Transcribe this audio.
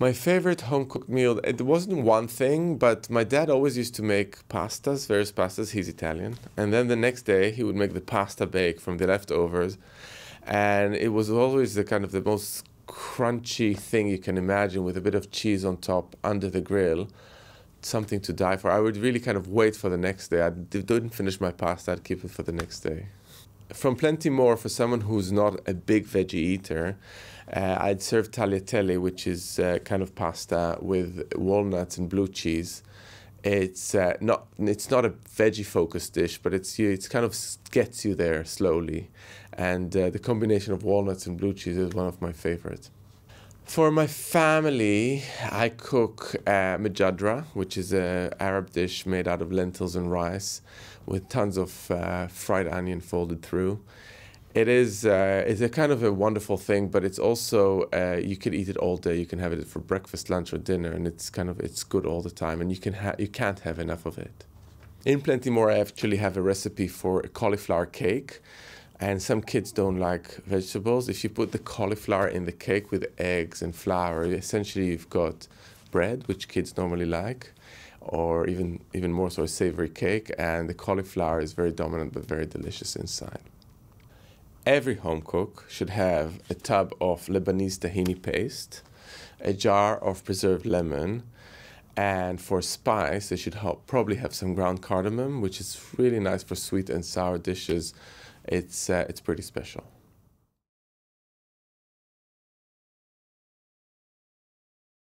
My favorite home-cooked meal, it wasn't one thing, but my dad always used to make pastas, various pastas. He's Italian. And then the next day, he would make the pasta bake from the leftovers. And it was always the kind of the most crunchy thing you can imagine, with a bit of cheese on top, under the grill. Something to die for. I would really kind of wait for the next day. I didn't finish my pasta. I'd keep it for the next day. From Plenty More, for someone who's not a big veggie eater, I'd serve tagliatelle, which is kind of pasta with walnuts and blue cheese. It's not a veggie-focused dish, but it's kind of gets you there slowly. And the combination of walnuts and blue cheese is one of my favorites. For my family, I cook mujadra, which is an Arab dish made out of lentils and rice with tons of fried onion folded through. It is it's a kind of a wonderful thing, but it's also, you can eat it all day. You can have it for breakfast, lunch, or dinner, and it's good all the time, and you can't have enough of it. In Plenty More, I actually have a recipe for a cauliflower cake. And some kids don't like vegetables. If you put the cauliflower in the cake with eggs and flour, essentially you've got bread, which kids normally like, or even more so a savory cake, and the cauliflower is very dominant but very delicious inside. Every home cook should have a tub of Lebanese tahini paste, a jar of preserved lemon, and for spice, they should probably have some ground cardamom, which is really nice for sweet and sour dishes. It's pretty special.